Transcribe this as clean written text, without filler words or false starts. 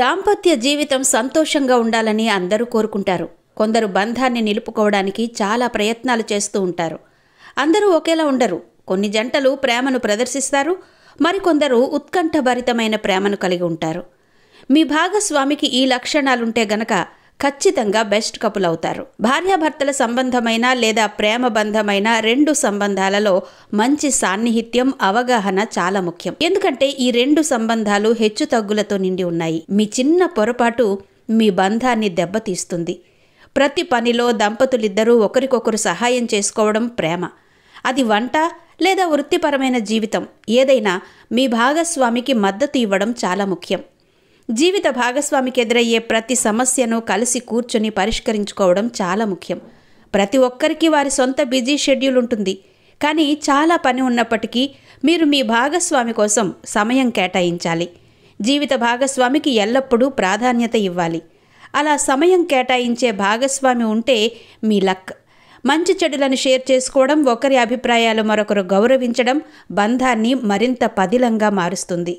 దాంపత్య జీవితం సంతోషంగా ఉండాలని అందరూ కోరుకుంటారు. కొందరు బంధాన్ని నిలుపుకోవడానికి చాలా ప్రయత్నాలు చేస్తూ ఉంటారు. అందరూ ఒకేలా ఉండరు. కొన్ని జంటలు ప్రేమను ప్రదర్శిస్తారు, మరికొందరు ఉత్కంఠభరితమైన ప్రేమను కలిగి ఉంటారు. మీ భాగస్వామికి ఈ లక్షణాలుంటే గనక ఖచ్చితంగా బెస్ట్ కపుల్ అవుతారు. భార్యాభర్తల సంబంధమైన లేదా ప్రేమ బంధమైన రెండు సంబంధాలలో మంచి సాన్నిహిత్యం, అవగాహన చాలా ముఖ్యం. ఎందుకంటే ఈ రెండు సంబంధాలు హెచ్చు తగ్గులతో నిండి ఉన్నాయి. మీ చిన్న పొరపాటు మీ బంధాన్ని దెబ్బతీస్తుంది. ప్రతి పనిలో దంపతులిద్దరూ ఒకరికొకరు సహాయం చేసుకోవడం ప్రేమ. అది వంట లేదా వృత్తిపరమైన జీవితం ఏదైనా మీ భాగస్వామికి మద్దతు ఇవ్వడం చాలా ముఖ్యం. జీవిత భాగస్వామికి ఎదురయ్యే ప్రతి సమస్యను కలిసి కూర్చొని పరిష్కరించుకోవడం చాలా ముఖ్యం. ప్రతి ఒక్కరికి వారి సొంత బిజీ షెడ్యూల్ ఉంటుంది, కానీ చాలా పని ఉన్నప్పటికీ మీరు మీ భాగస్వామి కోసం సమయం కేటాయించాలి. జీవిత భాగస్వామికి ఎల్లప్పుడూ ప్రాధాన్యత ఇవ్వాలి. అలా సమయం కేటాయించే భాగస్వామి ఉంటే మీ లక్. మంచి చెడులను షేర్ చేసుకోవడం, ఒకరి అభిప్రాయాలు మరొకరు గౌరవించడం బంధాన్ని మరింత పదిలంగా మారుస్తుంది.